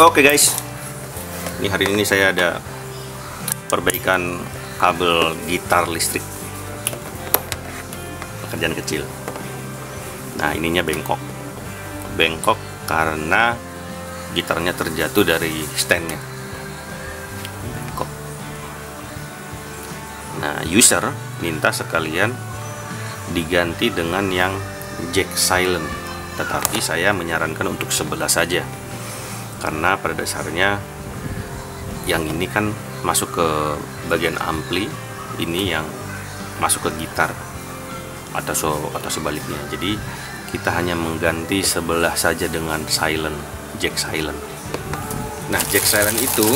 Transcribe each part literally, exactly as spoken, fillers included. Oke guys, ini hari ini saya ada perbaikan kabel gitar listrik, pekerjaan kecil. Nah ininya bengkok, bengkok karena gitarnya terjatuh dari standnya. Bengkok. Nah user minta sekalian diganti dengan yang jack silent, tetapi saya menyarankan untuk sebelah saja. Karena pada dasarnya yang ini kan masuk ke bagian ampli, ini yang masuk ke gitar atau so, atau sebaliknya. Jadi kita hanya mengganti sebelah saja dengan silent, jack silent. Nah, jack silent itu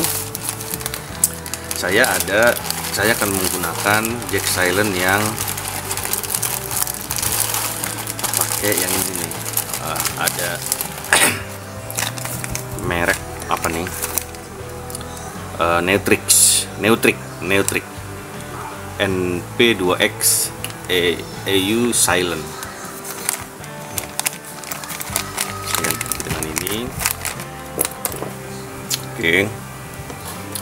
saya ada saya akan menggunakan jack silent yang pakai yang ini nih. Uh, ada merek apa nih, uh, Neutrik Neutrik Neutrik N P two X E U silent. Dengan ini oke okay.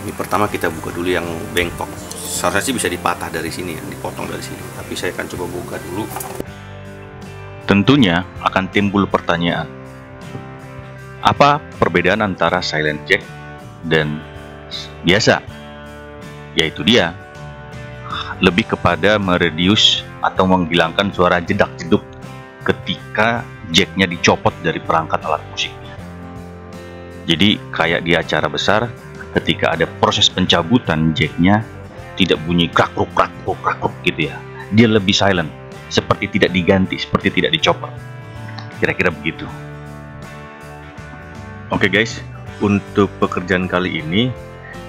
Ini pertama kita buka dulu yang bengkok, seharusnya sih bisa dipatah dari sini ya, dipotong dari sini, tapi saya akan coba buka dulu. Tentunya akan timbul pertanyaan, apa perbedaan antara silent jack dan biasa? Yaitu dia lebih kepada mereduce atau menghilangkan suara jedak-jeduk ketika jacknya dicopot dari perangkat alat musiknya. Jadi kayak di acara besar, ketika ada proses pencabutan jacknya tidak bunyi krak-kruk-krak-kruk gitu ya. Dia lebih silent, seperti tidak diganti, seperti tidak dicopot. Kira-kira begitu. Oke okay guys, untuk pekerjaan kali ini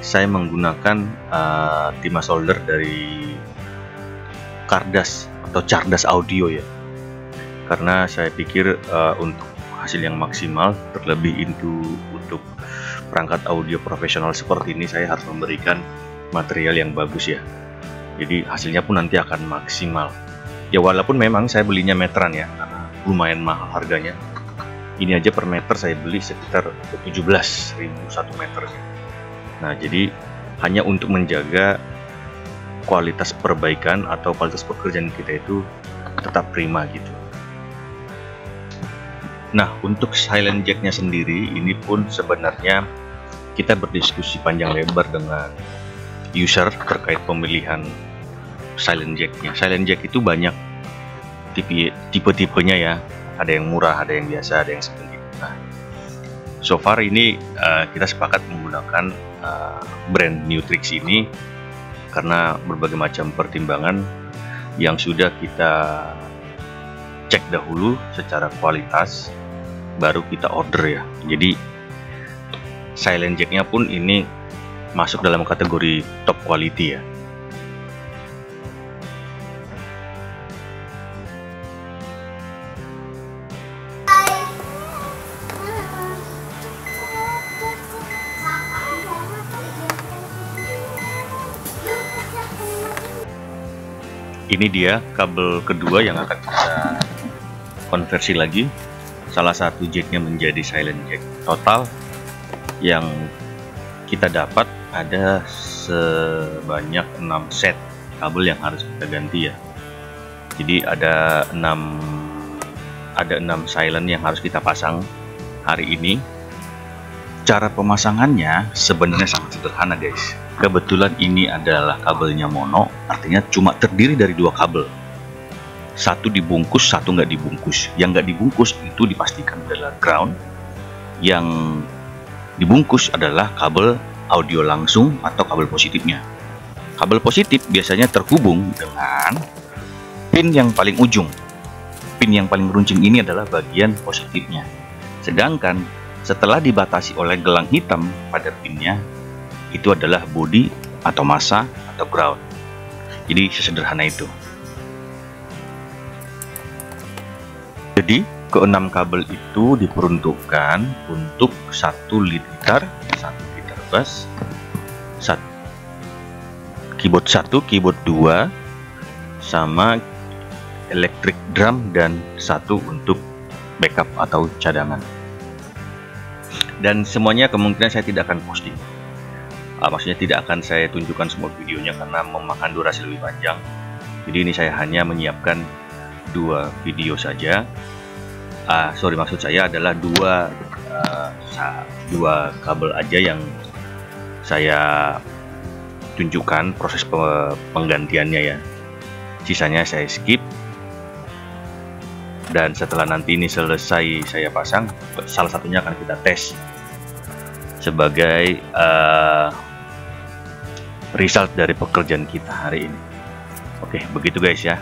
saya menggunakan uh, timah solder dari Cardas atau Cardas Audio ya, karena saya pikir uh, untuk hasil yang maksimal, terlebih itu untuk perangkat audio profesional seperti ini, saya harus memberikan material yang bagus ya, jadi hasilnya pun nanti akan maksimal ya, walaupun memang saya belinya meteran ya, karena lumayan mahal harganya. Ini aja per meter saya beli sekitar tujuh belas ribu satu meternya. Nah jadi hanya untuk menjaga kualitas perbaikan atau kualitas pekerjaan kita itu tetap prima gitu. Nah untuk silent jacknya sendiri ini pun sebenarnya kita berdiskusi panjang lebar dengan user terkait pemilihan silent jacknya. Silent jack itu banyak tipe-tipenya ya. Ada yang murah, ada yang biasa, ada yang seperti itu. Nah, so far ini uh, kita sepakat menggunakan uh, brand Neutrik ini karena berbagai macam pertimbangan yang sudah kita cek dahulu secara kualitas, baru kita order ya. Jadi silent jacknya pun ini masuk dalam kategori top quality ya. Ini dia kabel kedua yang akan kita konversi lagi, salah satu jacknya menjadi silent jack. Total yang kita dapat ada sebanyak enam set kabel yang harus kita ganti ya. Jadi ada enam ada enam silent yang harus kita pasang hari ini. Cara pemasangannya sebenarnya sangat sederhana guys. Kebetulan ini adalah kabelnya mono, artinya cuma terdiri dari dua kabel, satu dibungkus, satu nggak dibungkus. Yang nggak dibungkus itu dipastikan adalah ground, yang dibungkus adalah kabel audio langsung atau kabel positifnya. Kabel positif biasanya terhubung dengan pin yang paling ujung, pin yang paling runcing ini adalah bagian positifnya. Sedangkan setelah dibatasi oleh gelang hitam pada pinnya, itu adalah body atau massa atau ground. Jadi sesederhana itu. Jadi keenam kabel itu diperuntukkan untuk satu lead guitar, satu gitar bass, satu keyboard satu, keyboard dua, sama electric drum dan satu untuk backup atau cadangan. dan semuanya kemungkinan saya tidak akan posting. Uh, maksudnya tidak akan saya tunjukkan semua videonya karena memakan durasi lebih panjang. Jadi ini saya hanya menyiapkan dua video saja. Uh, sorry, maksud saya adalah dua uh, dua kabel aja yang saya tunjukkan proses penggantiannya ya. Sisanya saya skip. Dan setelah nanti ini selesai saya pasang, salah satunya akan kita tes sebagai uh, result dari pekerjaan kita hari ini. Oke, begitu guys ya.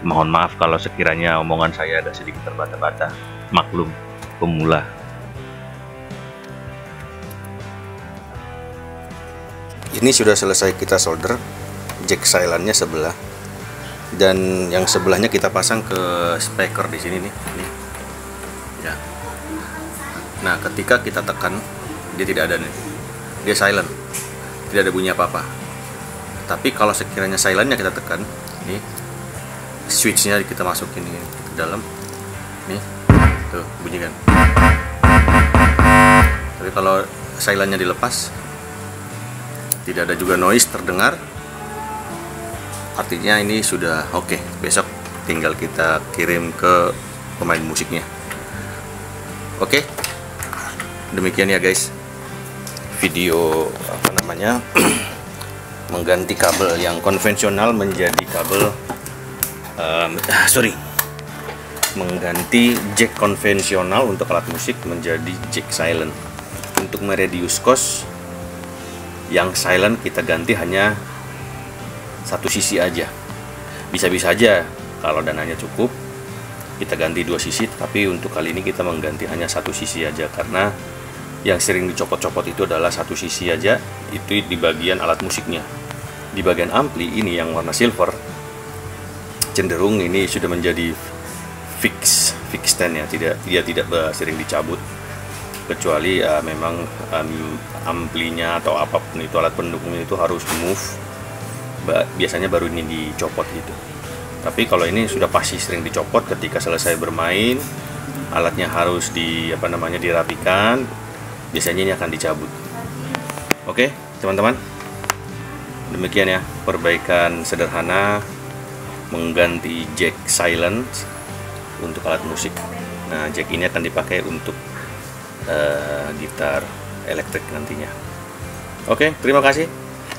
Mohon maaf kalau sekiranya omongan saya ada sedikit terbata-bata. Maklum, pemula. Ini sudah selesai kita solder jack silennya sebelah. Dan yang sebelahnya kita pasang ke speaker di sini nih. Ini. Ya. Nah, ketika kita tekan, dia tidak ada nih. Dia silent. Tidak ada bunyi apa-apa. Tapi kalau sekiranya silentnya kita tekan, ini switchnya kita masukin ini ke dalam. Nih. Tuh, bunyikan. Tapi kalau silentnya dilepas, tidak ada juga noise terdengar. Artinya ini sudah oke, okay. Besok tinggal kita kirim ke pemain musiknya. Oke, okay. Demikian ya guys, video apa namanya mengganti kabel yang konvensional menjadi kabel um, sorry mengganti jack konvensional untuk alat musik menjadi jack silent. Untuk meredius cost, yang silent kita ganti hanya satu sisi aja. Bisa-bisa aja kalau dananya cukup kita ganti dua sisi, tapi untuk kali ini kita mengganti hanya satu sisi aja karena yang sering dicopot-copot itu adalah satu sisi aja, itu di bagian alat musiknya. Di bagian ampli ini yang warna silver cenderung ini sudah menjadi fix fix stand ya, tidak dia tidak sering dicabut kecuali uh, memang um, amplinya atau apapun itu alat pendukungnya itu harus move. Biasanya baru ini dicopot gitu. Tapi kalau ini sudah pasti sering dicopot. Ketika selesai bermain, alatnya harus di apa namanya dirapikan. Biasanya ini akan dicabut. Oke, teman-teman. Demikian ya perbaikan sederhana mengganti jack silent untuk alat musik. Nah, jack ini akan dipakai untuk uh, gitar elektrik nantinya. Oke, terima kasih.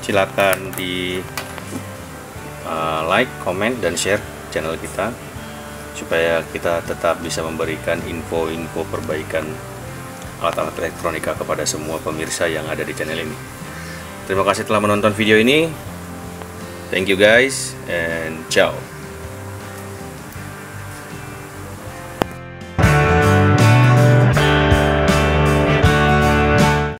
Silakan di Uh, like, comment, dan share channel kita supaya kita tetap bisa memberikan info-info perbaikan alat-alat elektronika kepada semua pemirsa yang ada di channel ini. Terima kasih telah menonton video ini. Thank you guys and ciao.